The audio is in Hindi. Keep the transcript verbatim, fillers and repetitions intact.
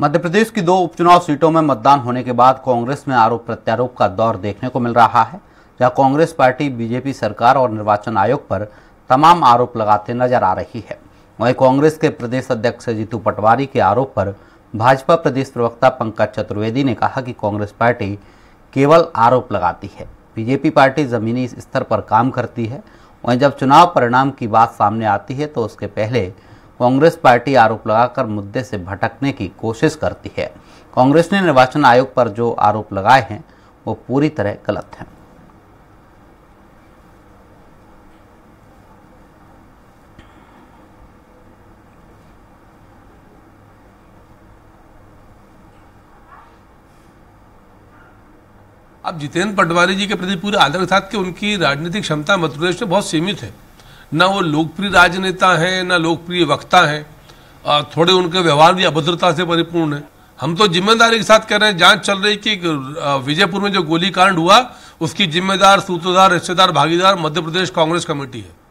मध्य प्रदेश की दो उपचुनाव सीटों में मतदान होने के बाद कांग्रेस में आरोप प्रत्यारोप का दौर देखने को मिल रहा है, जहां कांग्रेस पार्टी बीजेपी सरकार और निर्वाचन आयोग पर तमाम आरोप लगाते नजर आ रही है। वहीं कांग्रेस के प्रदेश अध्यक्ष जीतू पटवारी के आरोप पर भाजपा प्रदेश प्रवक्ता पंकज चतुर्वेदी ने कहा कि कांग्रेस पार्टी केवल आरोप लगाती है, बीजेपी पार्टी जमीनी स्तर पर काम करती है। वहीं जब चुनाव परिणाम की बात सामने आती है तो उसके पहले कांग्रेस पार्टी आरोप लगाकर मुद्दे से भटकने की कोशिश करती है। कांग्रेस ने निर्वाचन आयोग पर जो आरोप लगाए हैं वो पूरी तरह गलत हैं। अब जितेंद्र पटवारी जी के प्रति पूरे आदर के साथ कि उनकी राजनीतिक क्षमता मध्य प्रदेश में बहुत सीमित है, ना वो लोकप्रिय राजनेता हैं, ना लोकप्रिय वक्ता हैं, और थोड़े उनके व्यवहार भी अभद्रता से परिपूर्ण है। हम तो जिम्मेदारी के साथ कह रहे हैं, जांच चल रही कि विजयपुर में जो गोलीकांड हुआ उसकी जिम्मेदार सूत्रधार, रिश्तेदार, भागीदार मध्य प्रदेश कांग्रेस कमेटी है।